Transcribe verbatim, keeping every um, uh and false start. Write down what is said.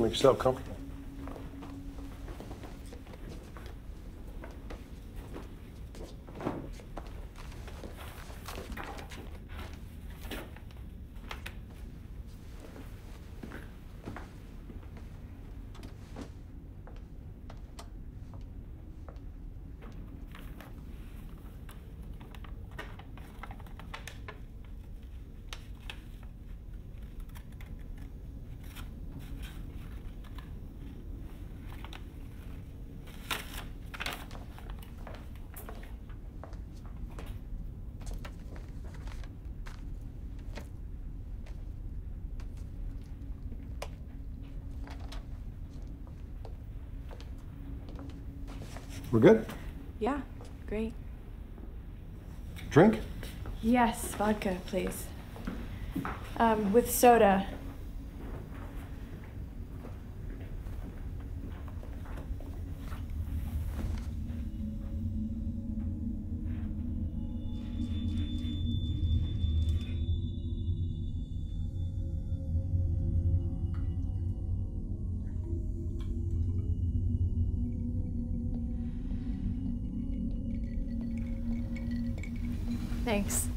Make yourself comfortable. We're good? Yeah, great. Drink? Yes, vodka, please. Um, with soda. Thanks.